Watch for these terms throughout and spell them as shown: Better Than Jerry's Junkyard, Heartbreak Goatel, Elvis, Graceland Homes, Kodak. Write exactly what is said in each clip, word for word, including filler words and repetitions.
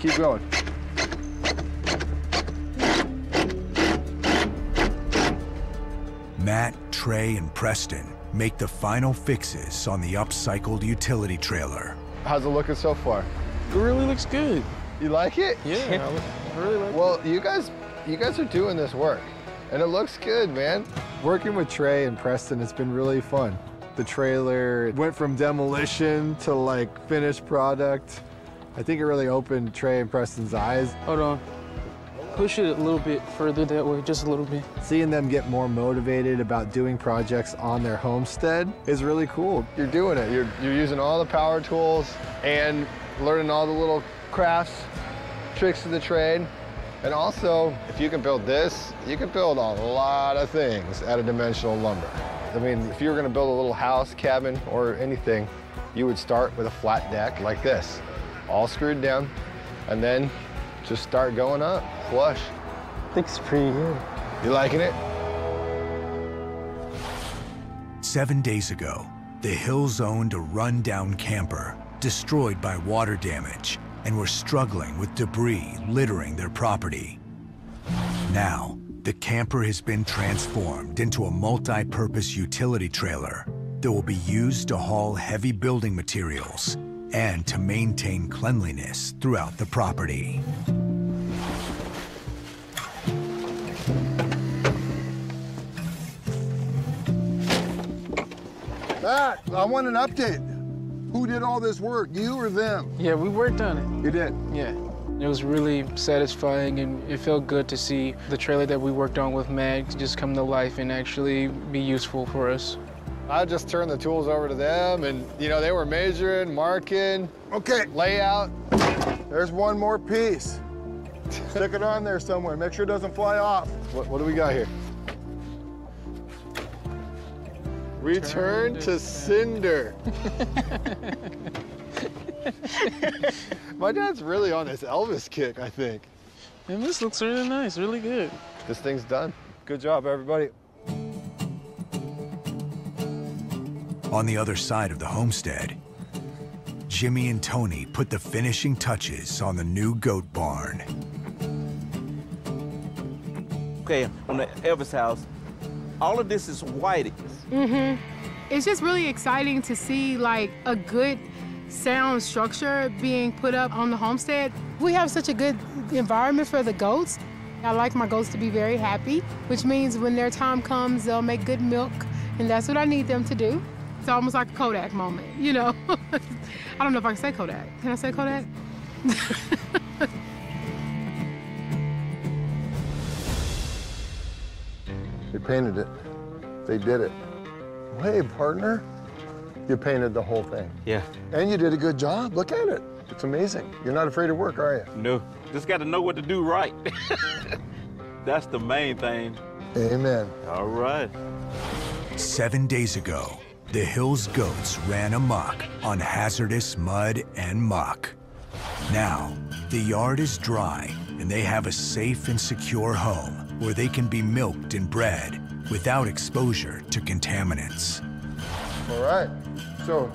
Keep going. Matt, Trey, and Preston make the final fixes on the upcycled utility trailer. How's it looking so far? It really looks good. You like it? Yeah, I, look, I really like well, it. Well, you guys, you guys are doing this work, and it looks good, man. Working with Trey and Preston, it's been really fun. The trailer went from demolition to like finished product. I think it really opened Trey and Preston's eyes. Hold on. Push it a little bit further that way, just a little bit. Seeing them get more motivated about doing projects on their homestead is really cool. You're doing it. You're, you're using all the power tools and learning all the little crafts, tricks of the trade. And also, if you can build this, you can build a lot of things out of dimensional lumber. I mean, if you were going to build a little house, cabin, or anything, you would start with a flat deck like this, all screwed down, and then just start going up, flush. I think it's pretty good. You liking it? Seven days ago, the Hills owned a run-down camper, destroyed by water damage, and were struggling with debris littering their property. Now, the camper has been transformed into a multi-purpose utility trailer that will be used to haul heavy building materials and to maintain cleanliness throughout the property. Matt, I want an update. Who did all this work, you or them? Yeah, we worked on it. You did? Yeah. It was really satisfying, and it felt good to see the trailer that we worked on with Matt just come to life and actually be useful for us. I just turned the tools over to them, and you know, they were measuring, marking, okay, layout. There's one more piece. Stick it on there somewhere. Make sure it doesn't fly off. What, what do we got here? Return, Return to, to cinder. My dad's really on this Elvis kick, I think. And this looks really nice, really good. This thing's done. Good job, everybody. On the other side of the homestead, Jimmy and Tony put the finishing touches on the new goat barn. Okay, on the Elvis house, all of this is white. Mm-hmm. It's just really exciting to see like a good sound structure being put up on the homestead. We have such a good environment for the goats. I like my goats to be very happy, which means when their time comes, they'll make good milk, and that's what I need them to do. It's almost like a Kodak moment, you know? I don't know if I can say Kodak. Can I say Kodak? They painted it. They did it. Well, hey, partner. You painted the whole thing. Yeah. And you did a good job. Look at it. It's amazing. You're not afraid of work, are you? No. Just got to know what to do right. That's the main thing. Amen. All right. Seven days ago, the Hills goats ran amok on hazardous mud and muck. Now, the yard is dry, and they have a safe and secure home where they can be milked and bred without exposure to contaminants. All right, so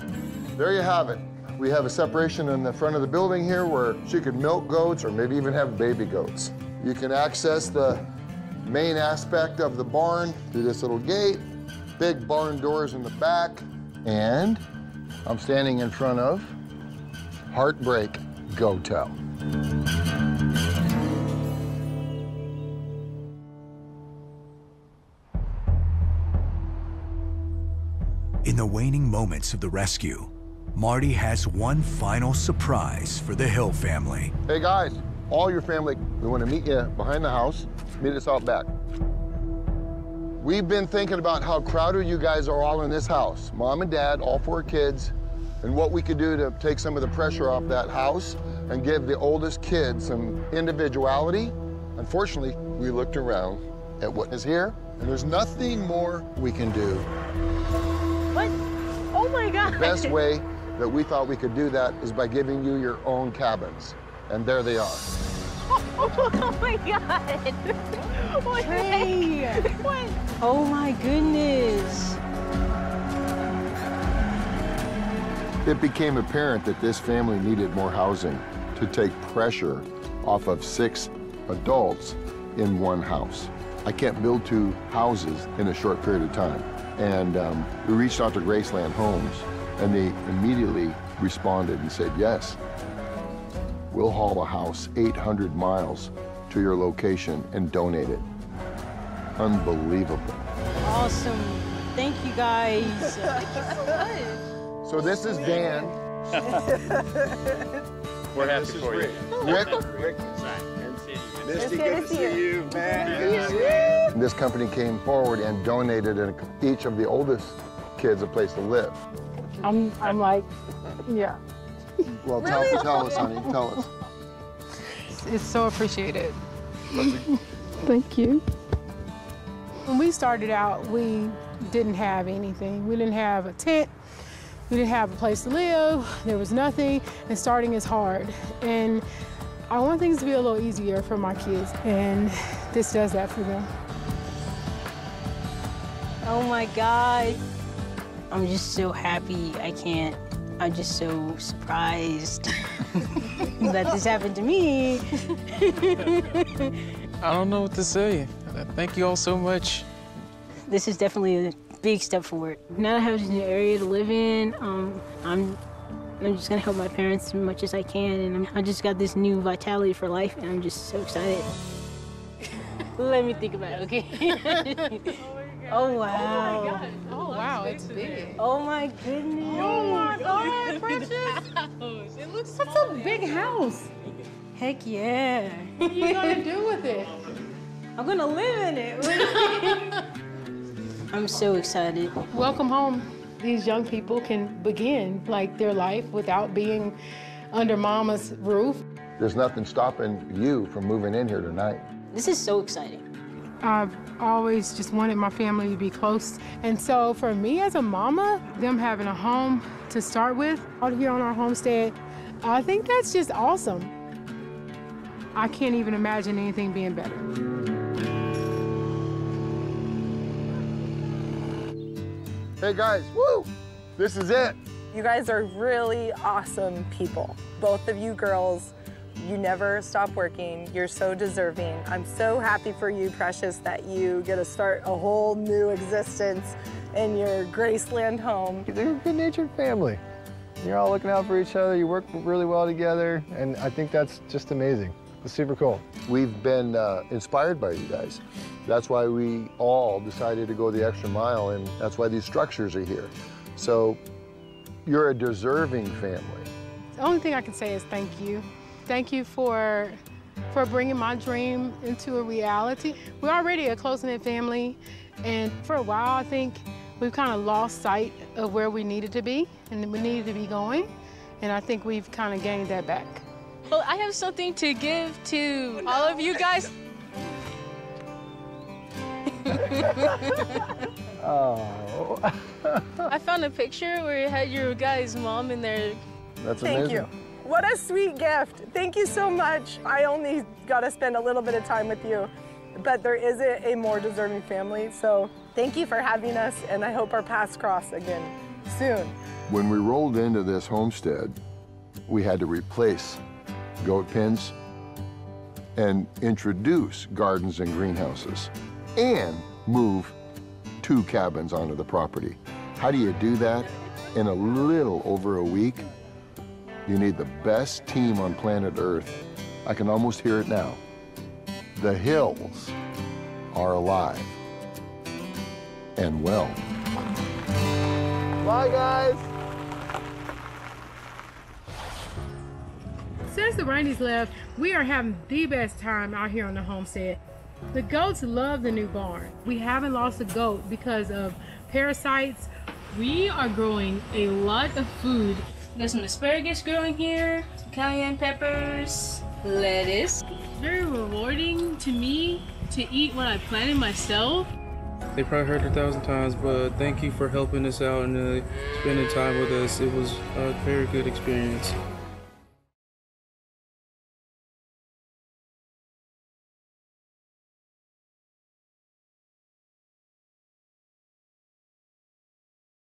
there you have it. We have a separation in the front of the building here where she could milk goats or maybe even have baby goats. You can access the main aspect of the barn through this little gate. Big barn doors in the back, and I'm standing in front of Heartbreak Goatel. In the waning moments of the rescue, Marty has one final surprise for the Hill family. Hey guys, all your family, we want to meet you behind the house. Meet us out back. We've been thinking about how crowded you guys are all in this house, mom and dad, all four kids, and what we could do to take some of the pressure off that house and give the oldest kid some individuality. Unfortunately, we looked around at what is here, and there's nothing more we can do. What? Oh my God. The best way that we thought we could do that is by giving you your own cabins, and there they are. Oh my God! What? Hey. What? Oh my goodness! It became apparent that this family needed more housing. to take pressure off of six adults in one house. I can't build two houses in a short period of time. And um, we reached out to Graceland Homes, and they immediately responded and said, yes, we'll haul a house eight hundred miles to your location and donate it. Unbelievable. Awesome. Thank you, guys. Thank you so much. So this is Dan. We're happy for you. Rick. Rick. Misty, good to see you, man. This company came forward and donated and each of the oldest kids a place to live. I'm, I'm like, yeah. Well, tell, really? tell us, honey, tell us. It's, it's so appreciated. Thank you. When we started out, we didn't have anything. We didn't have a tent. We didn't have a place to live. There was nothing. And starting is hard. And I want things to be a little easier for my kids. And this does that for them. Oh, my God. I'm just so happy. I can't. I'm just so surprised that this happened to me. I don't know what to say. Thank you all so much. This is definitely a big step forward. Now I have this new area to live in. Um, I'm, I'm just gonna help my parents as much as I can, and I'm, I just got this new vitality for life, and I'm just so excited. Let me think about it, okay? Oh, wow. Oh, my God. Oh, wow, it's big. Oh, my goodness. Oh, my God, precious. It looks That's a big house. Heck, yeah. What are you going to do with it? I'm going to live in it. I'm so excited. Welcome home. These young people can begin, like, their life without being under Mama's roof. There's nothing stopping you from moving in here tonight. This is so exciting. I've always just wanted my family to be close. And so for me as a mama, them having a home to start with out here on our homestead, I think that's just awesome. I can't even imagine anything being better. Hey guys, woo! This is it. You guys are really awesome people. Both of you girls. You never stop working. You're so deserving. I'm so happy for you, Precious, that you get to start a whole new existence in your Graceland home. They're a good-natured family. You're all looking out for each other. You work really well together, and I think that's just amazing. It's super cool. We've been uh, inspired by you guys. That's why we all decided to go the extra mile, and that's why these structures are here. So you're a deserving family. The only thing I can say is thank you. Thank you for, for bringing my dream into a reality. We're already a close-knit family, and for a while, I think we've kind of lost sight of where we needed to be and we needed to be going, and I think we've kind of gained that back. Well, I have something to give to all of you guys. Oh. I found a picture where it had your guys' mom in there. That's amazing. Thank you. What a sweet gift. Thank you so much. I only got to spend a little bit of time with you, but there is a, a more deserving family. So thank you for having us, and I hope our paths cross again soon. When we rolled into this homestead, we had to replace goat pens and introduce gardens and greenhouses and move two cabins onto the property. How do you do that in a little over a week? You need the best team on planet Earth. I can almost hear it now. The hills are alive and well. Bye, guys. Since the Rainies left, we are having the best time out here on the homestead. The goats love the new barn. We haven't lost a goat because of parasites. We are growing a lot of food. There's some asparagus growing here, some cayenne peppers, lettuce. Very rewarding to me to eat what I planted myself. They probably heard it a thousand times, but thank you for helping us out and uh, spending time with us. It was a very good experience.